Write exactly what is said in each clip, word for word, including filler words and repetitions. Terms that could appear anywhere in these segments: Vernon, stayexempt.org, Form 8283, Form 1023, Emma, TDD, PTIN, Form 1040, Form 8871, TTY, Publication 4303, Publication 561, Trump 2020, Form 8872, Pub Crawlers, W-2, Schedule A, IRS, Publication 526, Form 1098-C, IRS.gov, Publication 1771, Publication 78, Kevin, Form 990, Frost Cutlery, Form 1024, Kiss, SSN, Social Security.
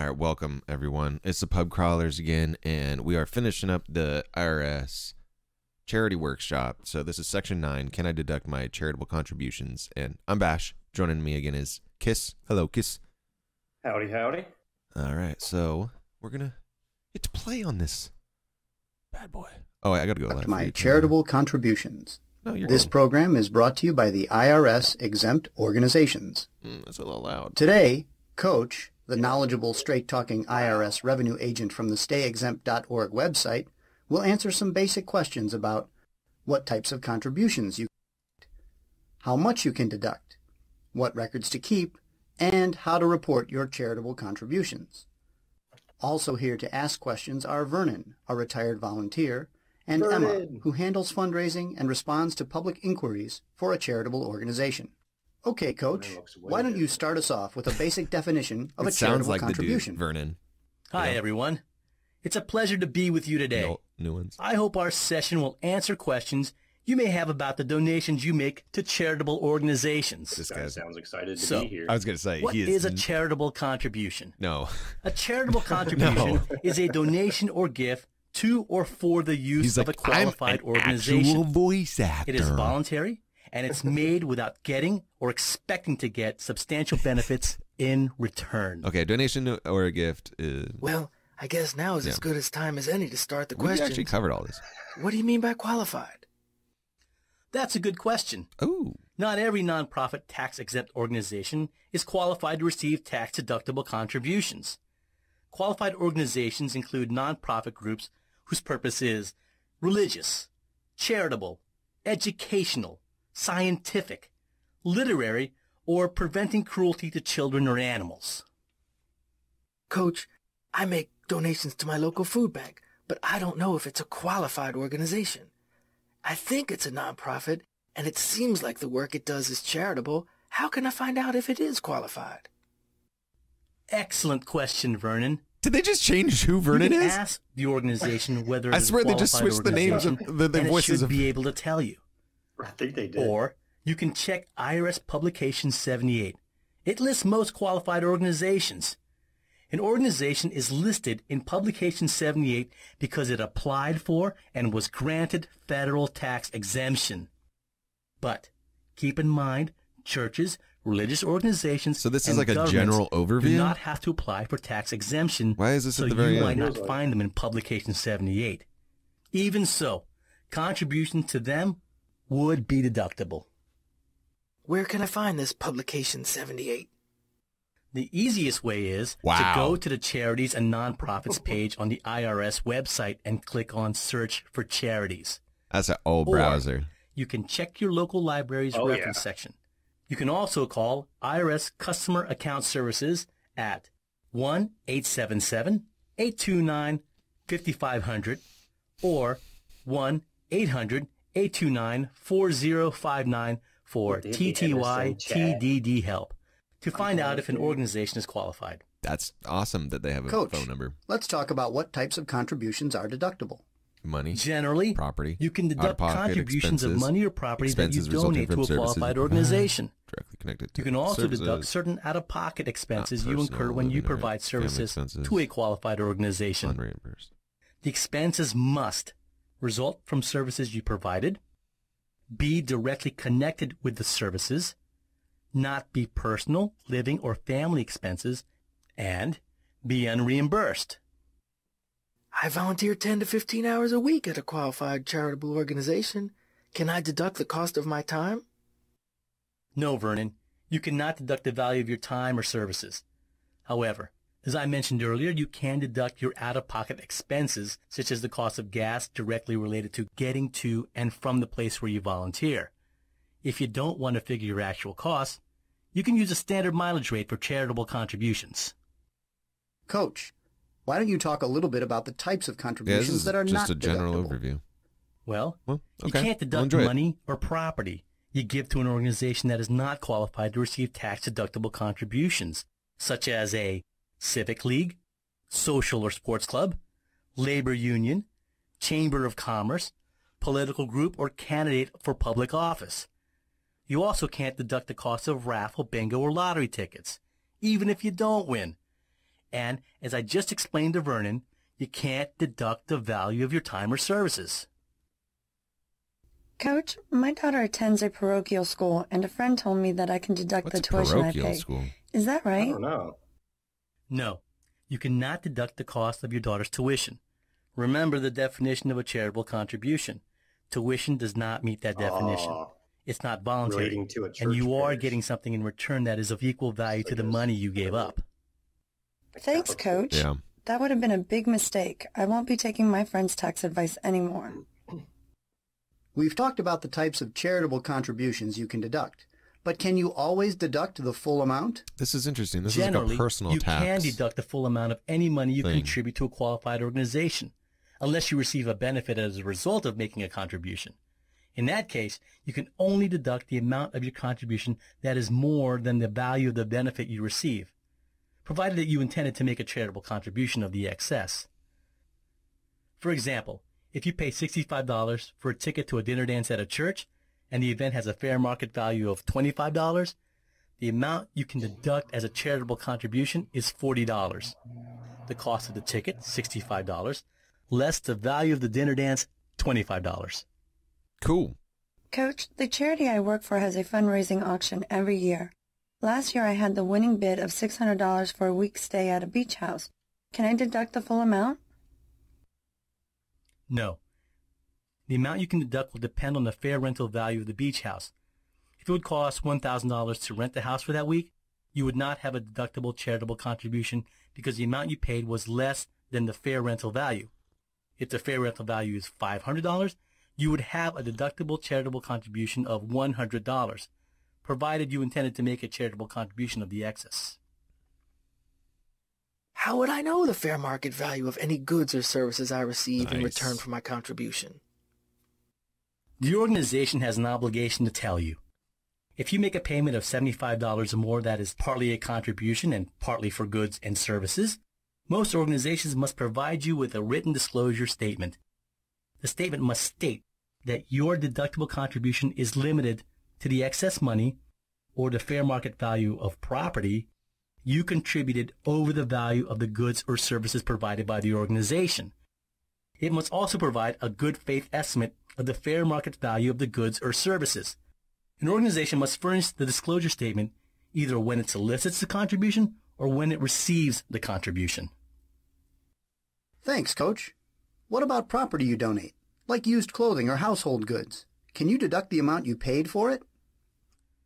All right, welcome everyone. It's the Pub Crawlers again, and we are finishing up the I R S charity workshop. So this is section nine, can I deduct my charitable contributions? And I'm Bash, joining me again is Kiss. Hello, Kiss. Howdy, howdy. All right, so we're gonna get to play on this bad boy. Oh, I gotta go live. My charitable contributions. No, you're this good. Program is brought to you by the I R S exempt organizations. Mm, that's a little loud. Today, Coach, the knowledgeable, straight-talking I R S revenue agent from the stay exempt dot org website, will answer some basic questions about what types of contributions you can deduct, how much you can deduct, what records to keep, and how to report your charitable contributions. Also here to ask questions are Vernon, a retired volunteer, and Vernon. Emma, who handles fundraising and responds to public inquiries for a charitable organization. Okay, Coach, why don't you start us off with a basic definition of a charitable contribution? Sounds like the dude, Vernon. Hi, everyone. It's a pleasure to be with you today. No, new ones. I hope our session will answer questions you may have about the donations you make to charitable organizations. This guy sounds excited to so, be here. I was going to say, what he is, is a charitable contribution? No. A charitable contribution no. is a donation or gift to or for the use He's of like, a qualified I'm an organization. Actual voice actor. It is voluntary, and it's made without getting or expecting to get substantial benefits in return. Okay, donation or a gift is... Well, I guess now is yeah. as good as time as any to start the question. We actually covered all this. What do you mean by qualified? That's a good question. Ooh. Not every nonprofit tax-exempt organization is qualified to receive tax-deductible contributions. Qualified organizations include nonprofit groups whose purpose is religious, charitable, educational, scientific, literary, or preventing cruelty to children or animals. Coach, I make donations to my local food bank, but I don't know if it's a qualified organization. I think it's a nonprofit, and it seems like the work it does is charitable. How can I find out if it is qualified? Excellent question, Vernon. Did they just change who Vernon is? You can ask the organization whether it's a qualified organization. I swear they just switched the names of the voices. And it should be able to tell you. I think they did. Or you can check I R S Publication seventy-eight. It lists most qualified organizations. An organization is listed in Publication seventy-eight because it applied for and was granted federal tax exemption. But keep in mind, churches, religious organizations, so this is like a general overview. Do not have to apply for tax exemption. Why is this so at the very end? So you might not find them in Publication seventy-eight. Even so, contributions to them would be deductible. Where can I find this Publication seventy-eight? The easiest way is wow. to go to the Charities and Nonprofits page on the I R S website and click on Search for Charities. That's an old or browser. You can check your local library's oh, reference yeah. section. You can also call I R S Customer Account Services at one eight seven seven, eight two nine, five five zero zero or one eight hundred, eight two nine, four zero five nine for T T Y T D D help to find out if an organization is qualified. That's awesome that they have a Coach, phone number. Let's talk about what types of contributions are deductible. Money, generally, property. You can deduct contributions of money or property that you donate to a qualified organization. Directly connected to you can also services, deduct certain out-of-pocket expenses you incur when you provide services to a qualified organization. Unreimbursed. The expenses must result from services you provided, be directly connected with the services, not be personal, living, or family expenses, and be unreimbursed. I volunteer ten to fifteen hours a week at a qualified charitable organization. Can I deduct the cost of my time? No, Vernon. You cannot deduct the value of your time or services. However, as I mentioned earlier, you can deduct your out-of-pocket expenses, such as the cost of gas directly related to getting to and from the place where you volunteer. If you don't want to figure your actual costs, you can use a standard mileage rate for charitable contributions. Coach, why don't you talk a little bit about the types of contributions yeah, that are not deductible? Just a general overview. Well, well okay. you can't deduct money it. or property you give to an organization that is not qualified to receive tax-deductible contributions, such as a civic league, social or sports club, labor union, chamber of commerce, political group, or candidate for public office. You also can't deduct the cost of raffle, bingo, or lottery tickets, even if you don't win. And as I just explained to Vernon, you can't deduct the value of your time or services. Coach, my daughter attends a parochial school, and a friend told me that I can deduct What's the tuition I pay. School? Is that right? I don't know. No, you cannot deduct the cost of your daughter's tuition. Remember the definition of a charitable contribution. Tuition does not meet that definition. Aww. It's not voluntary, and you are page. getting something in return that is of equal value so to the money you gave up. Thanks, Coach. Yeah. That would have been a big mistake. I won't be taking my friend's tax advice anymore. We've talked about the types of charitable contributions you can deduct, but can you always deduct the full amount? This is interesting. This Generally, is like a personal you tax. You can deduct the full amount of any money you thing. contribute to a qualified organization, unless you receive a benefit as a result of making a contribution. In that case, you can only deduct the amount of your contribution that is more than the value of the benefit you receive, provided that you intended to make a charitable contribution of the excess. For example, if you pay sixty-five dollars for a ticket to a dinner dance at a church, and the event has a fair market value of twenty-five dollars, the amount you can deduct as a charitable contribution is forty dollars. The cost of the ticket, sixty-five dollars, less the value of the dinner dance, twenty-five dollars. Cool. Coach, the charity I work for has a fundraising auction every year. Last year I had the winning bid of six hundred dollars for a week's stay at a beach house. Can I deduct the full amount? No. The amount you can deduct will depend on the fair rental value of the beach house. If it would cost one thousand dollars to rent the house for that week, you would not have a deductible charitable contribution because the amount you paid was less than the fair rental value. If the fair rental value is five hundred dollars, you would have a deductible charitable contribution of one hundred dollars, provided you intended to make a charitable contribution of the excess. How would I know the fair market value of any goods or services I receive nice. in return for my contribution? The organization has an obligation to tell you. If you make a payment of seventy-five dollars or more that is partly a contribution and partly for goods and services, most organizations must provide you with a written disclosure statement. The statement must state that your deductible contribution is limited to the excess money or the fair market value of property you contributed over the value of the goods or services provided by the organization. It must also provide a good faith estimate of the fair market value of the goods or services. An organization must furnish the disclosure statement either when it solicits the contribution or when it receives the contribution. Thanks, Coach. What about property you donate, like used clothing or household goods? Can you deduct the amount you paid for it?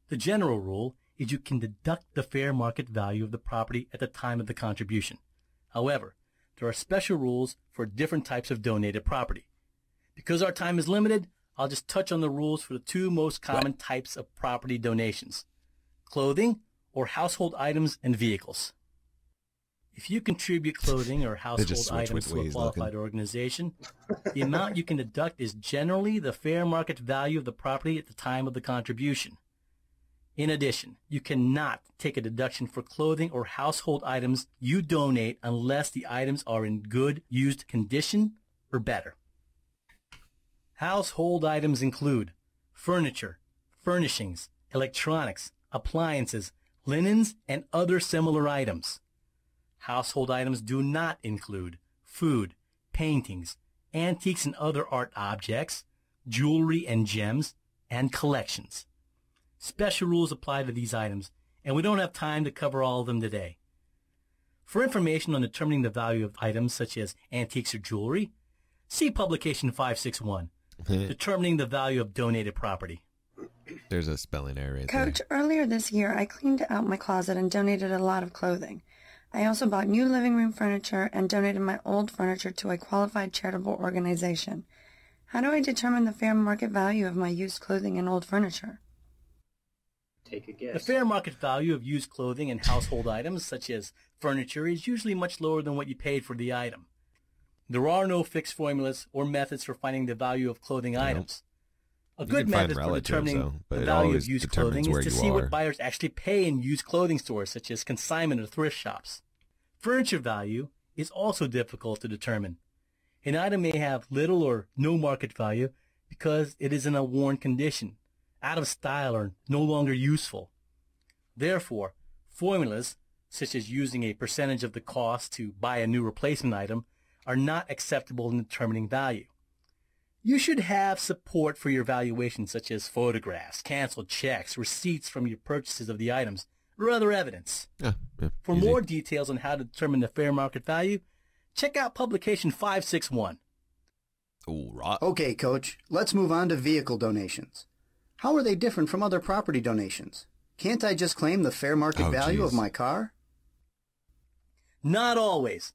The general rule is you can deduct the fair market value of the property at the time of the contribution. However, there are special rules for different types of donated property. Because our time is limited, I'll just touch on the rules for the two most common what? types of property donations, clothing or household items and vehicles. If you contribute clothing or household items to a qualified organization, the amount you can deduct is generally the fair market value of the property at the time of the contribution. In addition, you cannot take a deduction for clothing or household items you donate unless the items are in good used condition or better. Household items include furniture, furnishings, electronics, appliances, linens, and other similar items. Household items do not include food, paintings, antiques and other art objects, jewelry and gems, and collections. Special rules apply to these items, and we don't have time to cover all of them today. For information on determining the value of items such as antiques or jewelry, see Publication five sixty-one, Determining the Value of Donated Property. There's a spelling error right there. Coach, earlier this year I cleaned out my closet and donated a lot of clothing. I also bought new living room furniture and donated my old furniture to a qualified charitable organization. How do I determine the fair market value of my used clothing and old furniture? Take a guess. The fair market value of used clothing and household items, such as furniture, is usually much lower than what you paid for the item. There are no fixed formulas or methods for finding the value of clothing items. A good method for determining though, the value of used clothing is to see are. what buyers actually pay in used clothing stores, such as consignment or thrift shops. Furniture value is also difficult to determine. An item may have little or no market value because it is in a worn condition, out of style, or no longer useful. Therefore, formulas such as using a percentage of the cost to buy a new replacement item, are not acceptable in determining value. You should have support for your valuation, such as photographs, canceled checks, receipts from your purchases of the items, or other evidence. Uh, uh, for easy. More details on how to determine the fair market value, check out Publication five sixty-one. All right. Okay, Coach, let's move on to vehicle donations. How are they different from other property donations? Can't I just claim the fair market oh, value geez. of my car? Not always.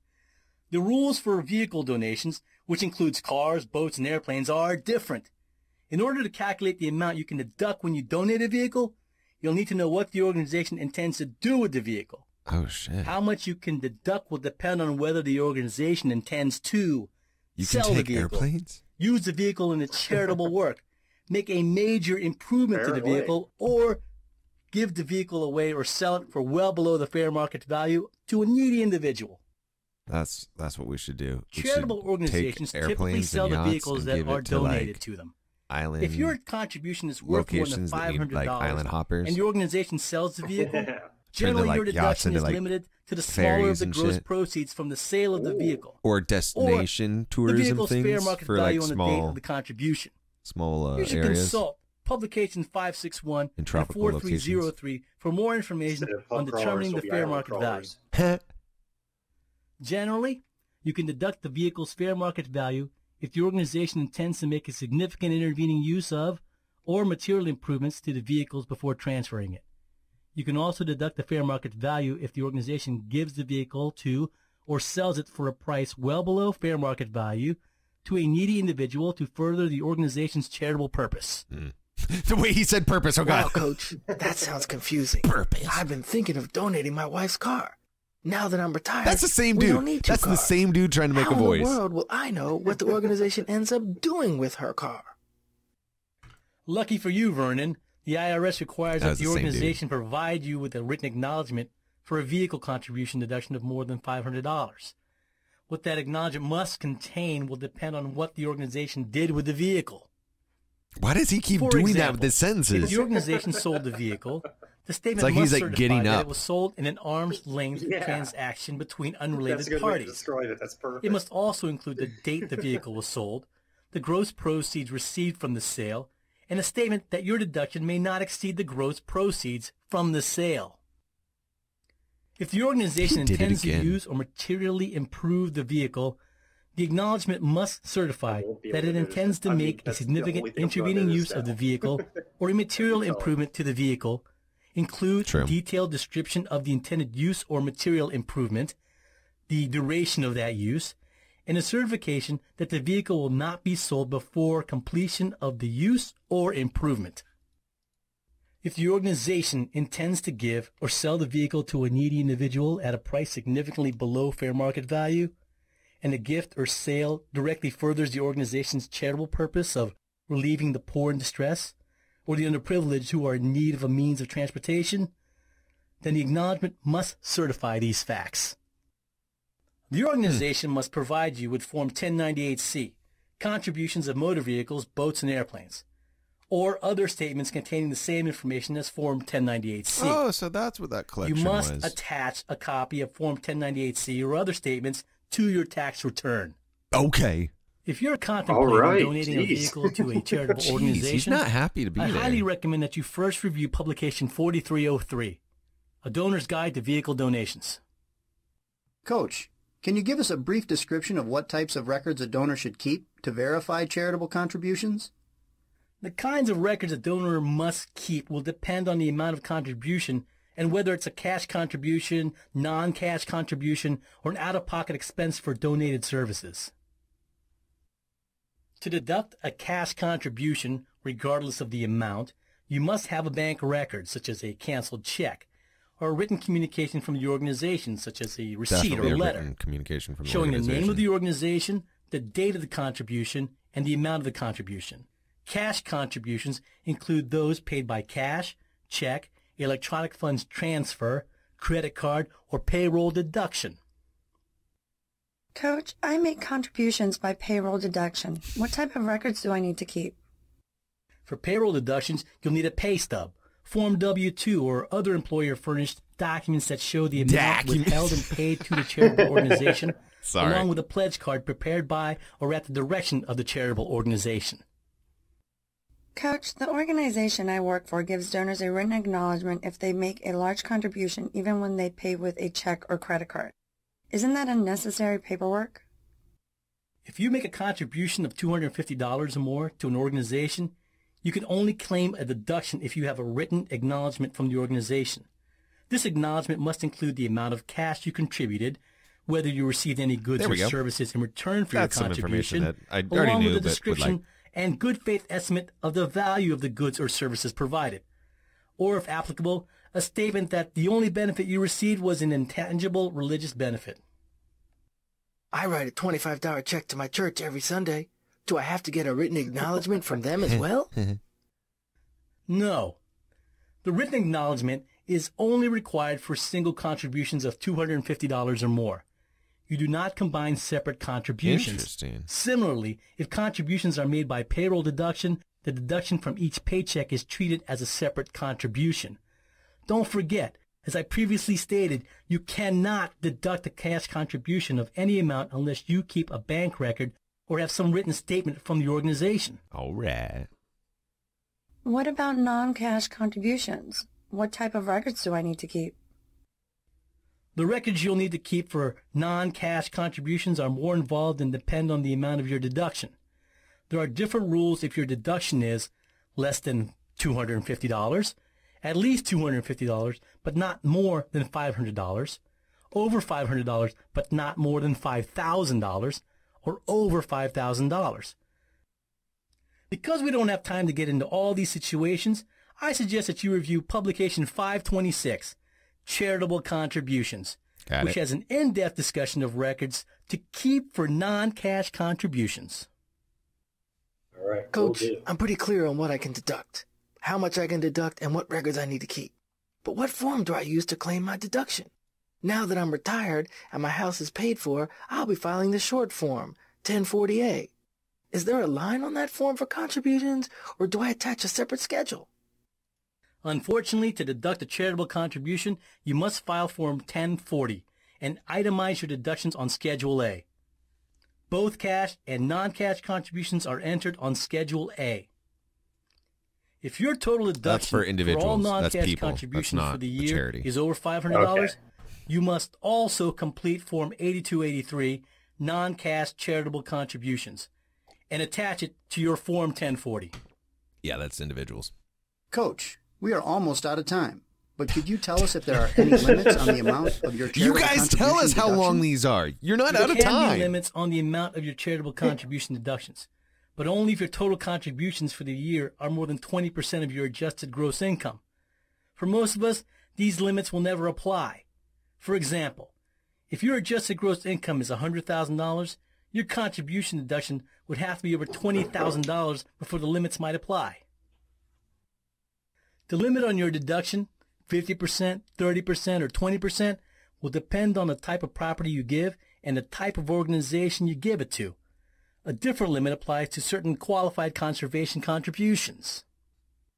The rules for vehicle donations, which includes cars, boats, and airplanes, are different. In order to calculate the amount you can deduct when you donate a vehicle, you'll need to know what the organization intends to do with the vehicle. Oh, shit. How much you can deduct will depend on whether the organization intends to you sell can take the vehicle, airplanes? use the vehicle in a charitable work, make a major improvement fair to the vehicle, way. or give the vehicle away or sell it for well below the fair market value to a needy individual. That's that's what we should do. We Charitable should organizations typically sell the vehicles that are to donated like to them. Island if your contribution is worth more than five hundred like dollars, and your organization sells the vehicle, generally like your deduction is like limited to the smaller of the gross shit. proceeds from the sale of the vehicle, or destination or tourism the vehicle's things fair market for value like on small, the date of the contribution. Small uh, you should areas. consult Publication five sixty-one and four three oh three for more information on determining the fair market value. Generally, you can deduct the vehicle's fair market value if the organization intends to make a significant intervening use of or material improvements to the vehicles before transferring it. You can also deduct the fair market value if the organization gives the vehicle to or sells it for a price well below fair market value to a needy individual to further the organization's charitable purpose. Mm. The way he said purpose, oh God. Wow, Coach, that sounds confusing. Purpose. I've been thinking of donating my wife's car. Now that I'm retired, that's the same dude. That's cars. the same dude trying to make How a voice. How in the world will I know what the organization ends up doing with her car? Lucky for you, Vernon, the I R S requires that, that the, the organization dude. provide you with a written acknowledgement for a vehicle contribution deduction of more than five hundred dollars. What that acknowledgement must contain will depend on what the organization did with the vehicle. Why does he keep for doing example, that with the sentences? If the organization sold the vehicle, the statement like must he's like getting up. That it was sold in an arm's length yeah. transaction between unrelated That's a good parties. Way to destroy it. That's perfect. It must also include the date the vehicle was sold, the gross proceeds received from the sale, and a statement that your deduction may not exceed the gross proceeds from the sale. If the organization intends to use or materially improve the vehicle, the acknowledgement must certify that it intends to make a significant intervening use of the vehicle or a material improvement to the vehicle. Include True. detailed description of the intended use or material improvement, the duration of that use, and a certification that the vehicle will not be sold before completion of the use or improvement. If the organization intends to give or sell the vehicle to a needy individual at a price significantly below fair market value, and the gift or sale directly furthers the organization's charitable purpose of relieving the poor in distress, or the underprivileged who are in need of a means of transportation, then the acknowledgement must certify these facts. The organization mm. must provide you with Form ten ninety-eight C, contributions of motor vehicles, boats, and airplanes, or other statements containing the same information as Form ten ninety-eight C. Oh, so that's what that collection was. You must was. attach a copy of Form ten ninety-eight C or other statements to your tax return. Okay. If you're contemplating right, donating geez. a vehicle to a charitable Jeez, organization, he's not happy to be I there. highly recommend that you first review Publication forty-three oh three, A Donor's Guide to Vehicle Donations. Coach, can you give us a brief description of what types of records a donor should keep to verify charitable contributions? The kinds of records a donor must keep will depend on the amount of contribution and whether it's a cash contribution, non-cash contribution, or an out-of-pocket expense for donated services. To deduct a cash contribution, regardless of the amount, you must have a bank record, such as a canceled check, or a written communication from the organization, such as a receipt Definitely or a letter, communication from showing the name of the organization, the date of the contribution, and the amount of the contribution. Cash contributions include those paid by cash, check, electronic funds transfer, credit card, or payroll deduction. Coach, I make contributions by payroll deduction. What type of records do I need to keep? For payroll deductions, you'll need a pay stub, Form W two, or other employer-furnished documents that show the amount documents. withheld and paid to the charitable organization, Sorry. along with a pledge card prepared by or at the direction of the charitable organization. Coach, the organization I work for gives donors a written acknowledgement if they make a large contribution, even when they pay with a check or credit card. Isn't that unnecessary paperwork? If you make a contribution of two hundred fifty dollars or more to an organization, you can only claim a deduction if you have a written acknowledgement from the organization. This acknowledgement must include the amount of cash you contributed, whether you received any goods or go. services in return for That's your contribution, that I already along knew, with a description like... and good faith estimate of the value of the goods or services provided. Or, if applicable, a statement that the only benefit you received was an intangible religious benefit. I write a twenty-five dollar check to my church every Sunday. Do I have to get a written acknowledgement from them as well? No. The written acknowledgement is only required for single contributions of two hundred fifty dollars or more. You do not combine separate contributions. Interesting. Similarly, if contributions are made by payroll deduction, the deduction from each paycheck is treated as a separate contribution. Don't forget, as I previously stated, you cannot deduct a cash contribution of any amount unless you keep a bank record or have some written statement from the organization. All right. What about non-cash contributions? What type of records do I need to keep? The records you'll need to keep for non-cash contributions are more involved and depend on the amount of your deduction. There are different rules if your deduction is less than two hundred fifty dollars, at least two hundred fifty dollars, but not more than five hundred dollars, over five hundred dollars, but not more than five thousand dollars, or over five thousand dollars. Because we don't have time to get into all these situations, I suggest that you review Publication five twenty-six, Charitable Contributions, Got which it. has an in-depth discussion of records to keep for non-cash contributions. All right, Coach, we'll I'm pretty clear on what I can deduct, how much I can deduct, and what records I need to keep. But what form do I use to claim my deduction? Now that I'm retired and my house is paid for, I'll be filing the short form, ten forty A. Is there a line on that form for contributions, or do I attach a separate schedule? Unfortunately, to deduct a charitable contribution, you must file Form ten forty and itemize your deductions on Schedule A. Both cash and non-cash contributions are entered on Schedule A. If your total deduction for, for all non-cash contributions for the year is over five hundred dollars, okay, you must also complete Form eighty-two eighty-three, Non-Cash Charitable Contributions, and attach it to your Form ten forty. Yeah, that's individuals. Coach, we are almost out of time, but could you tell us if there are any limits on the amount of your charitable contribution? You guys tell us how deduction? long these are. You're not there out of time. There can be limits on the amount of your charitable contribution deductions, but only if your total contributions for the year are more than twenty percent of your adjusted gross income. For most of us, these limits will never apply. For example, if your adjusted gross income is one hundred thousand dollars, your contribution deduction would have to be over twenty thousand dollars before the limits might apply. The limit on your deduction, fifty percent, thirty percent, or twenty percent, will depend on the type of property you give and the type of organization you give it to. A different limit applies to certain qualified conservation contributions.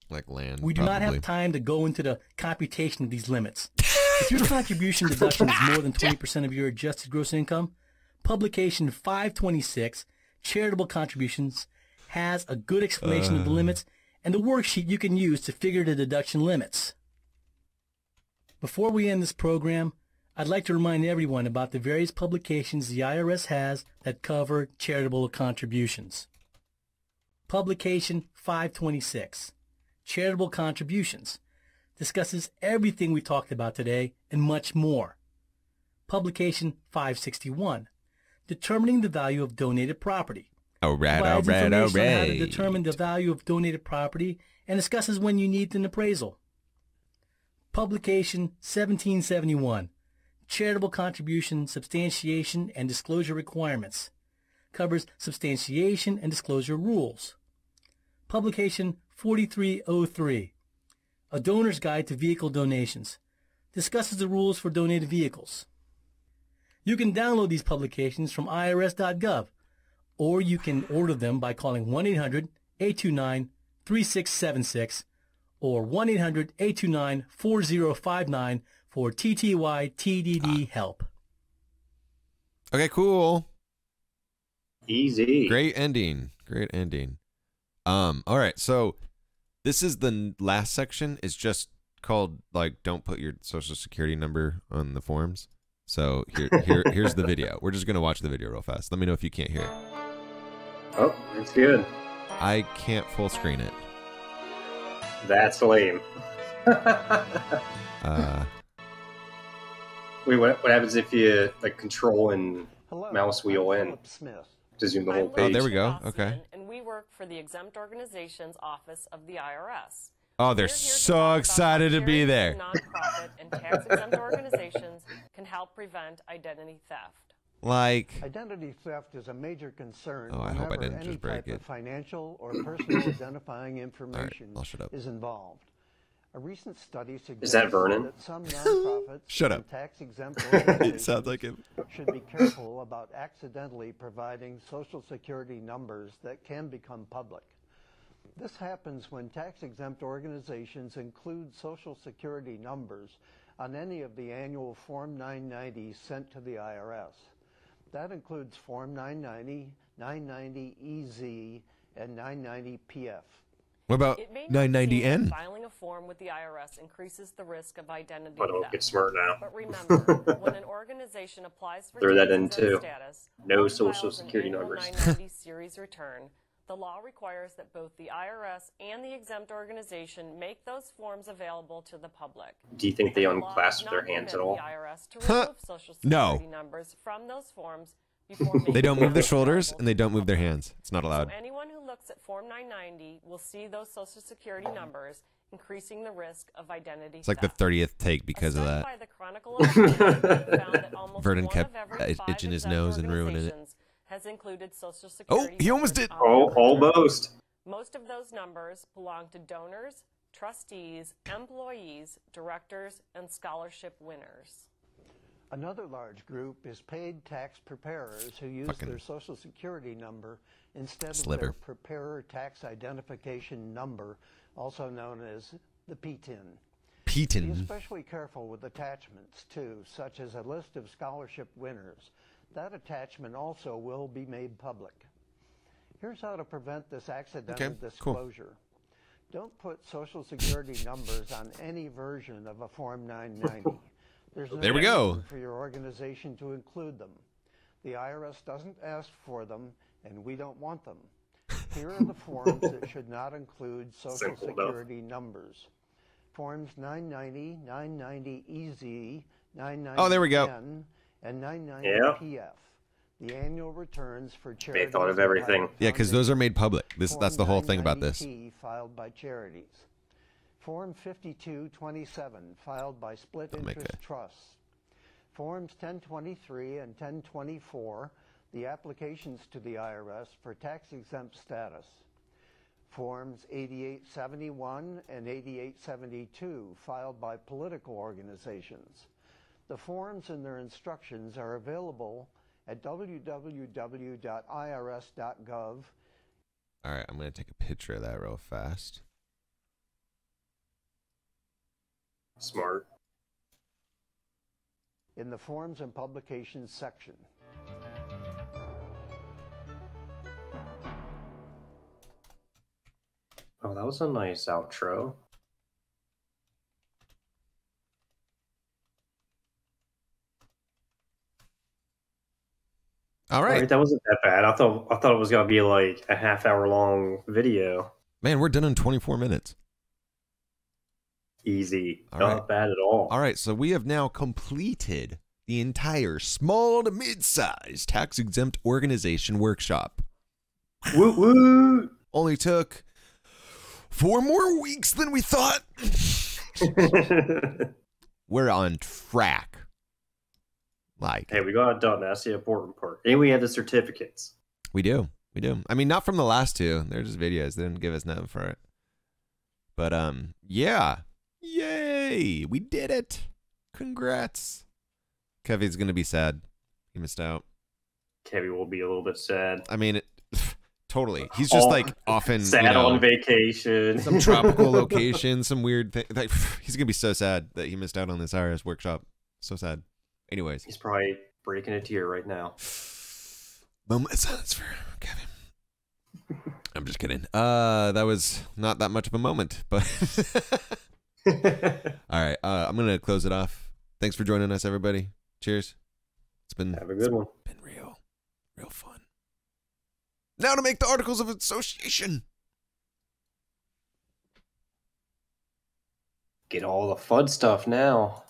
Like land, We do probably. not have time to go into the computation of these limits. If your contribution deduction is more than twenty percent of your adjusted gross income, Publication five twenty-six, Charitable Contributions, has a good explanation uh. of the limits and the worksheet you can use to figure the deduction limits. Before we end this program, I'd like to remind everyone about the various publications the I R S has that cover charitable contributions. Publication five twenty-six, Charitable Contributions, discusses everything we talked about today and much more. Publication five sixty-one, Determining the Value of Donated Property. All right, all right, all right. How to determine the value of donated property and discusses when you need an appraisal. Publication seventeen seventy-one, Charitable Contribution, Substantiation, and Disclosure Requirements, covers substantiation and disclosure rules. Publication forty-three oh three, A Donor's Guide to Vehicle Donations, discusses the rules for donated vehicles. You can download these publications from I R S dot gov, or you can order them by calling one eight hundred, eight two nine, three six seven six or one eight hundred, eight two nine, four zero five nine for T T Y T D D ah. help. Okay, cool. Easy. Great ending. Great ending. Um. All right. So this is the last section. It's just called like don't put your social security number on the forms. So here, here, here's the video. We're just gonna watch the video real fast. Let me know if you can't hear it. Oh, it's good. I can't full screen it. That's lame. uh, Wait, what, what happens if you like control and hello, mouse wheel in to zoom the whole page? Oh, there we go. Okay. And we work for the Exempt Organization's Office of the I R S. Oh, they're so excited to be there. Nonprofit and tax-exempt organizations can help prevent identity theft. Like identity theft is a major concern. Oh, I hope I didn't just break it. Financial or personal identifying information right, I'll shut up. Is involved. A recent study suggests is that, Vernon? That some nonprofits shut up. Tax-exempt organizations sounds like him. Should be careful about accidentally providing social security numbers that can become public. This happens when tax-exempt organizations include social security numbers on any of the annual Form nine ninety sent to the I R S. That includes Form nine ninety, nine ninety E Z, and nine ninety P F. What about nine ninety N? Filing a form with the I R S increases the risk of identity theft. Don't get smart now. But remember, when an organization applies for throw that in too. Status, no social security numbers. nine ninety series return, the law requires that both the I R S and the exempt organization make those forms available to the public. Do you think they unclasp their hands at all? The I R S to huh. remove social security no. numbers from those forms before they don't move their shoulders and they don't move their hands. It's not allowed. So anyone who looks at Form nine ninety will see those social security numbers, increasing the risk of identity It's theft. Like the thirtieth take because of that. By the Chronicle of found Vernon kept itching his nose and ruining it. Has included social security. Oh, he almost did. Oh, almost. Most of those numbers belong to donors, trustees, employees, directors, and scholarship winners. Another large group is paid tax preparers who use Fucking their social security number instead sliver. Of their preparer tax identification number, also known as the P T I N. P T I N. Be especially careful with attachments, too, such as a list of scholarship winners. That attachment also will be made public. Here's how to prevent this accidental okay, disclosure. Cool. Don't put social security numbers on any version of a Form nine ninety. There's no there we go. For your organization to include them. The I R S doesn't ask for them, and we don't want them. Here are the forms that should not include social Simple security enough. Numbers. Forms nine ninety, nine ninety E Z, nine ninety N, oh, there we go. And nine ninety P F, yeah. The annual returns for charities. They thought of everything. Yeah, because those are made public. This Form that's the whole thing about this. Filed by charities. Form fifty-two twenty-seven filed by split Don't interest trusts. Forms ten twenty-three and ten twenty-four, the applications to the I R S for tax exempt status. Forms eighty-eight seventy-one and eighty-eight seventy-two filed by political organizations. The forms and their instructions are available at w w w dot I R S dot gov. All right, I'm going to take a picture of that real fast. Smart. In the Forms and Publications section. Oh, that was a nice outro. All right. All right, that wasn't that bad. I thought I thought it was gonna be like a half hour long video. Man, we're done in twenty-four minutes. Easy, all not right. bad at all. All right, so we have now completed the entire small to mid-sized tax-exempt organization workshop. Woo woo! Only took four more weeks than we thought. We're on track. Like, hey, we got it done. That's the important part. And we had the certificates. We do. We do. I mean, not from the last two. They're just videos. They didn't give us nothing for it. But, um, yeah. Yay. We did it. Congrats. Kevin's going to be sad. He missed out. Kevin will be a little bit sad. I mean, it, Totally. He's just all, like often sad, you know, on vacation, some tropical location, some weird thing. Like, he's going to be so sad that he missed out on this I R S workshop. So sad. Anyways. He's probably breaking a tear right now. Moment of silence for Kevin. I'm just kidding. Uh, that was not that much of a moment, but all right. Uh, I'm going to close it off. Thanks for joining us, everybody. Cheers. It's been, Have a good one. It's been real, real fun. Now to make the Articles of Association. Get all the F U D stuff now.